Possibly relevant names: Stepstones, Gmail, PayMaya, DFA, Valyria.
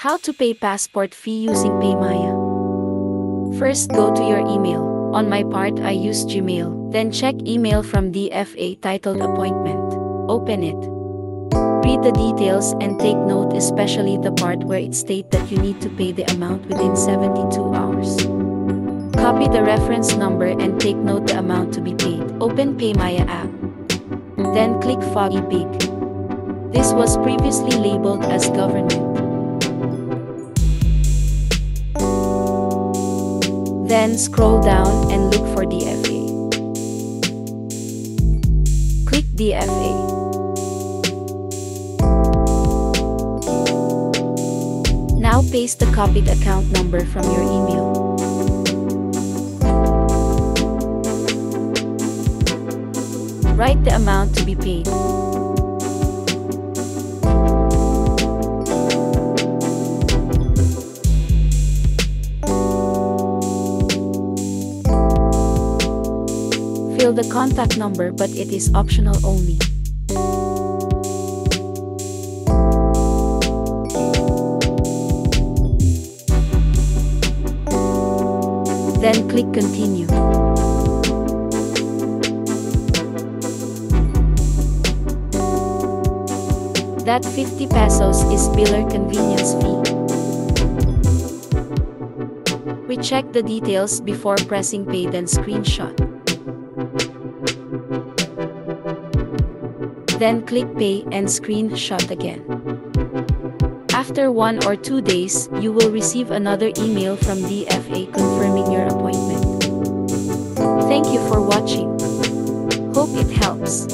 How to pay passport fee using PayMaya. First, go to your email. On my part, I use Gmail. Then check email from DFA titled appointment. Open it. Read the details and take note, especially the part where it states that you need to pay the amount within 72 hours. Copy the reference number and take note the amount to be paid. Open PayMaya app. Then click Foggy Pig. This was previously labeled as government. Then scroll down and look for DFA. Click DFA. Now paste the copied account number from your email. Write the amount to be paid. Fill the contact number, but it is optional only. Then click continue. That 50 pesos is biller convenience fee. We check the details before pressing pay, then screenshot. Then click pay and screenshot again. After 1 or 2 days, you will receive another email from DFA confirming your appointment. Thank you for watching. Hope it helps.